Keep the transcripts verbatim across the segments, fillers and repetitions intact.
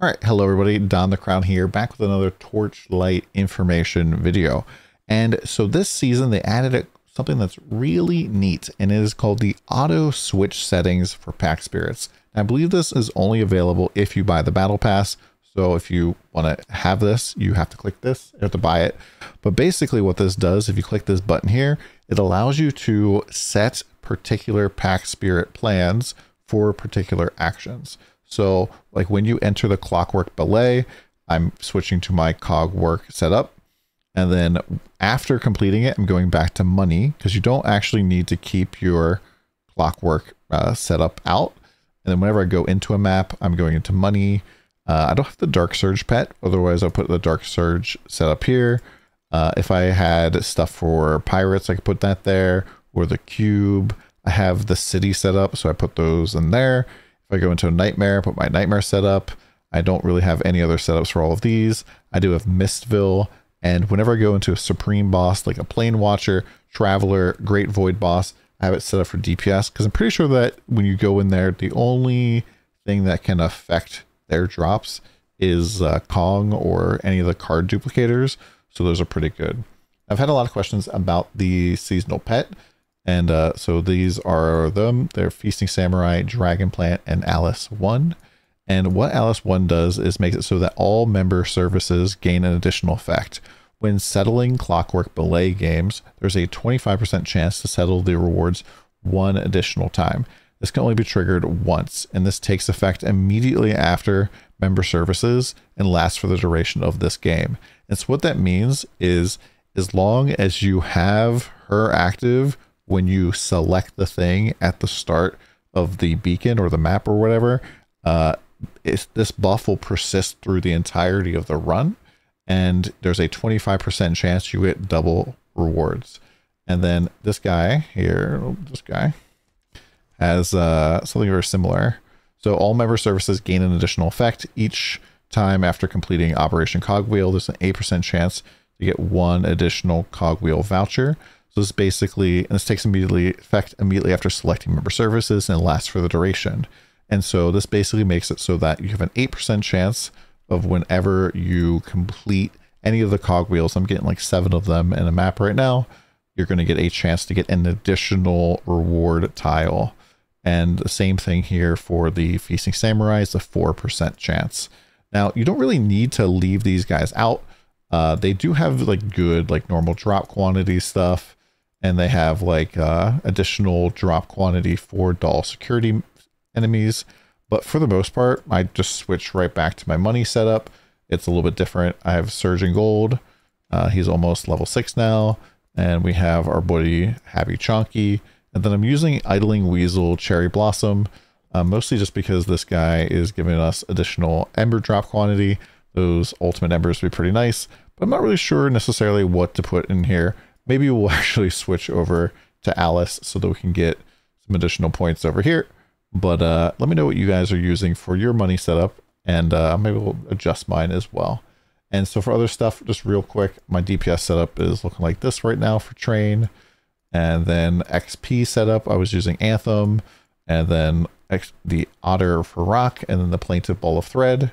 All right, hello everybody, Don the Crown here, back with another Torchlight information video. And so this season they added a, something that's really neat, and it is called the Auto Switch Settings for Pack Spirits. And I believe this is only available if you buy the Battle Pass. So if you want to have this, you have to click this, you have to buy it. But basically what this does, if you click this button here, it allows you to set particular Pack Spirit plans for particular actions. So like when you enter the Clockwork Ballet, I'm switching to my Cogwork setup. And then after completing it, I'm going back to money, because you don't actually need to keep your Clockwork uh, setup out. And then whenever I go into a map, I'm going into money. Uh, I don't have the Dark Surge pet, otherwise I'll put the Dark Surge setup here. Uh, if I had stuff for pirates, I could put that there, or the cube. I have the city set up, so I put those in there. If I go into a nightmare, put my nightmare setup. I don't really have any other setups for all of these. I do have Mistville, and whenever I go into a supreme boss, like a Plane Watcher, Traveler, Great Void boss, I have it set up for D P S, because I'm pretty sure that when you go in there, the only thing that can affect their drops is uh, Kong or any of the card duplicators, so those are pretty good. I've had a lot of questions about the Seasonal Pet, and uh, so these are them. They're Feasting Samurai, Dragon Plant, and Alice one. And what Alice one does is makes it so that all member services gain an additional effect. When settling Clockwork Belay games, there's a twenty-five percent chance to settle the rewards one additional time. This can only be triggered once, and this takes effect immediately after member services and lasts for the duration of this game. And so what that means is, as long as you have her active when you select the thing at the start of the beacon or the map or whatever, uh, it's, this buff will persist through the entirety of the run, and there's a twenty-five percent chance you get double rewards. And then this guy here, this guy, has uh, something very similar. So all member services gain an additional effect each time after completing Operation Cogwheel. There's an eight percent chance to get one additional Cogwheel voucher. So this basically, and this takes immediately effect immediately after selecting member services and lasts for the duration. And so this basically makes it so that you have an eight percent chance of whenever you complete any of the Cogwheels, I'm getting like seven of them in a map right now, you're going to get a chance to get an additional reward tile. And the same thing here for the Feasting Samurai is a four percent chance. Now, you don't really need to leave these guys out. Uh, they do have like good, like normal drop quantity stuff. And they have like uh, additional drop quantity for doll security enemies. But for the most part, I just switch right back to my money setup. It's a little bit different. I have Surgeon Gold. Uh, he's almost level six now. And we have our buddy Happy Chonky. And then I'm using Idling Weasel Cherry Blossom, uh, mostly just because this guy is giving us additional ember drop quantity. Those ultimate embers would be pretty nice, but I'm not really sure necessarily what to put in here. Maybe we'll actually switch over to Alice so that we can get some additional points over here. But uh, let me know what you guys are using for your money setup, and uh, maybe we'll adjust mine as well. And so for other stuff, just real quick, my D P S setup is looking like this right now for train. And then X P setup, I was using Anthem, and then X, the Otter for rock, and then the Plaintiff ball of thread.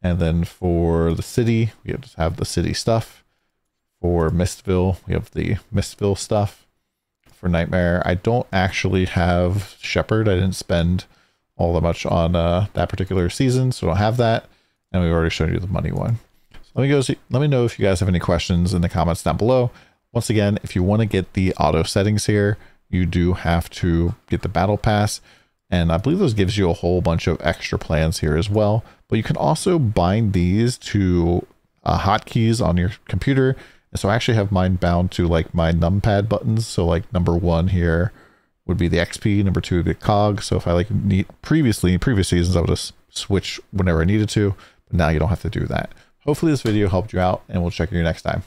And then for the city, we just have the city stuff. For Mistville, we have the Mistville stuff. For Nightmare, I don't actually have Shepherd. I didn't spend all that much on uh, that particular season, so I don't have that. And we've already shown you the money one. So let me go see, let me know if you guys have any questions in the comments down below. Once again, if you want to get the auto settings here, you do have to get the Battle Pass. And I believe those gives you a whole bunch of extra plans here as well. But you can also bind these to uh, hotkeys on your computer. And so I actually have mine bound to like my numpad buttons. So like number one here would be the X P, number two would be Cog. So if I like need previously, in previous seasons, I would just switch whenever I needed to. But now you don't have to do that. Hopefully this video helped you out, and we'll check you next time.